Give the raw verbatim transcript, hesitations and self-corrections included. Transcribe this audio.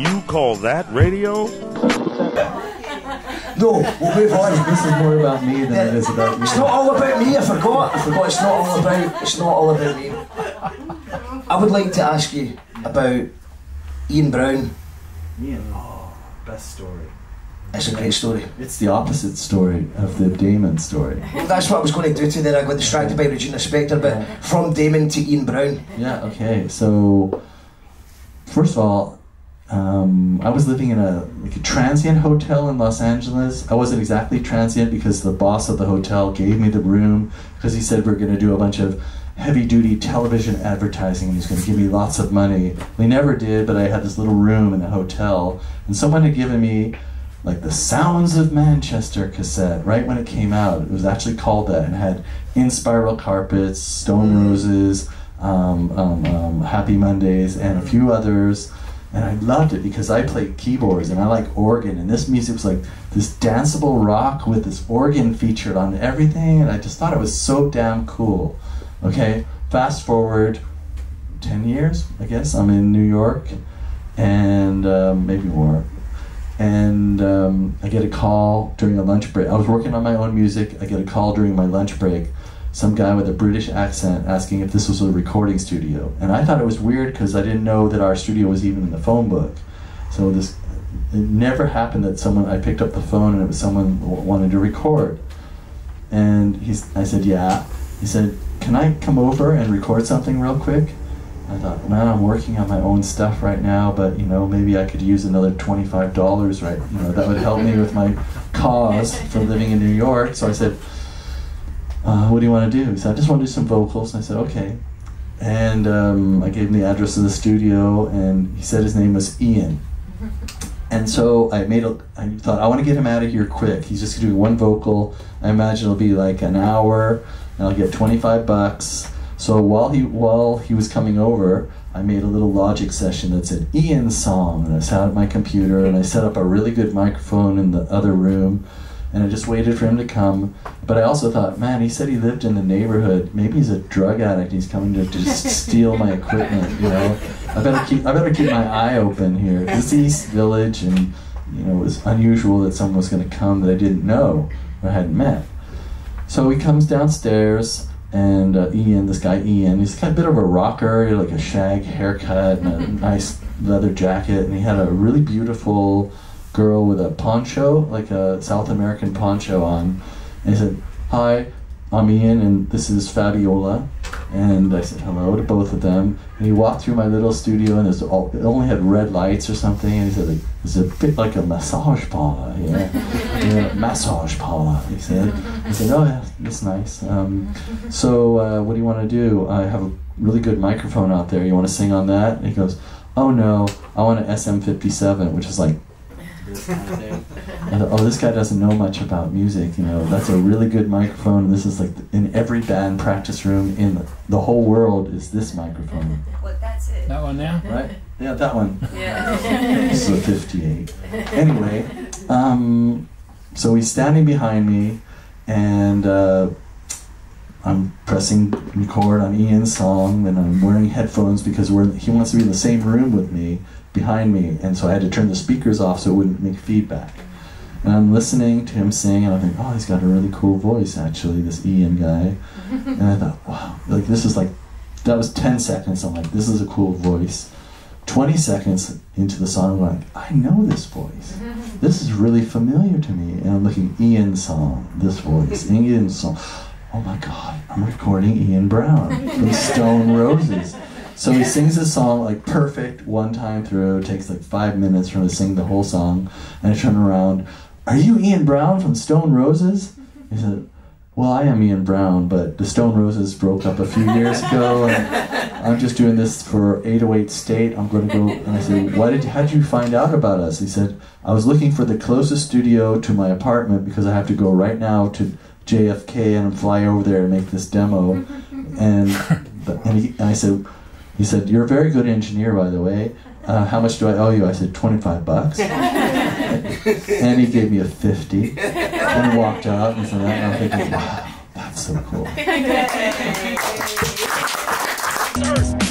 You call that radio? No, we'll move on. This is more about me than it is about me. It's not all about me, I forgot. I forgot it's not all about it's not all about me. I would like to ask you about Ian Brown. Ian, oh, best story. It's a great story. It's the opposite story of the Damon story. Well, that's what I was going to do to there. I got distracted by Regina Spector, but yeah. From Damon to Ian Brown. Yeah, okay. So, first of all, um, I was living in a, like a transient hotel in Los Angeles. I wasn't exactly transient because the boss of the hotel gave me the room because he said we're going to do a bunch of heavy-duty television advertising and he's going to give me lots of money. They never did, but I had this little room in the hotel and someone had given me like the Sounds of Manchester cassette, right when it came out. It was actually called that and had Inspiral Carpets, Stone Roses, um, um, um, Happy Mondays, and a few others. And I loved it because I played keyboards and I like organ, and this music was like this danceable rock with this organ featured on everything, and I just thought it was so damn cool. Okay, fast forward ten years, I guess. I'm in New York, and um, maybe more. And um, I get a call during a lunch break. I was working on my own music. I get a call during my lunch break, some guy with a British accent asking if this was a recording studio. And I thought it was weird because I didn't know that our studio was even in the phone book. So this, it never happened that someone, I picked up the phone and it was someone w wanted to record. And he's, I said, yeah. He said, can I come over and record something real quick? I thought, man, I'm working on my own stuff right now, but you know, maybe I could use another twenty-five dollars, right? You know, that would help me with my cause for living in New York. So I said, uh, what do you want to do? He said, I just want to do some vocals. And I said, okay. And um, I gave him the address of the studio, and he said his name was Ian. And so I made a, I thought, I want to get him out of here quick. He's just doing one vocal. I imagine it'll be like an hour, and I'll get twenty-five bucks. So while he while he was coming over, I made a little Logic session that said Ian's song, and I sat at my computer and I set up a really good microphone in the other room, and I just waited for him to come. But I also thought, man, he said he lived in the neighborhood. Maybe he's a drug addict. He's coming to just steal my equipment. You know, I better keep I better keep my eye open here. It's East Village, and you know, it was unusual that someone was going to come that I didn't know or hadn't met. So he comes downstairs. And uh, Ian, this guy Ian, he's kind of a bit of a rocker, like a shag haircut and a nice leather jacket. And he had a really beautiful girl with a poncho, like a South American poncho on. And he said, hi, I'm Ian, and this is Fabiola. And I said hello to both of them. And he walked through my little studio, and there's all, it only had red lights or something. And he said, like, it's a bit like a massage parlor, yeah. yeah massage parlor, he said. I said, oh yeah, that's nice. Um, so uh, what do you want to do? I have a really good microphone out there. You want to sing on that? And he goes, oh no, I want an S M fifty-seven, which is like, I thought, oh, this guy doesn't know much about music, you know, that's a really good microphone. This is like the, in every band practice room in the, the whole world is this microphone. Well, that's it. That one now? Right? Yeah, that one. Yeah. This is a fifty-eight. Anyway, um, so he's standing behind me, and uh, I'm pressing record on Ian's song, and I'm wearing headphones because we're, he wants to be in the same room with me, behind me, and so I had to turn the speakers off so it wouldn't make feedback. And I'm listening to him sing, and I think, oh, he's got a really cool voice, actually, this Ian guy. And I thought, wow, like this is like, that was ten seconds, I'm like, this is a cool voice. twenty seconds into the song, I'm like, I know this voice. This is really familiar to me. And I'm looking, Ian's song, this voice, Ian's song. Oh my God, I'm recording Ian Brown from Stone Roses. So he sings this song like perfect one time through. It takes like five minutes for him to sing the whole song. And I turn around, are you Ian Brown from Stone Roses? He said, well, I am Ian Brown, but the Stone Roses broke up a few years ago, and I'm just doing this for eight oh eight State. I'm going to go, and I said, why did, how did you find out about us? He said, I was looking for the closest studio to my apartment because I have to go right now to J F K and fly over there and make this demo. And, and, he, and I said, He said, you're a very good engineer, by the way. Uh, how much do I owe you? I said, twenty-five bucks. And he gave me a fifty and walked out. And, and I'm thinking, wow, that's so cool.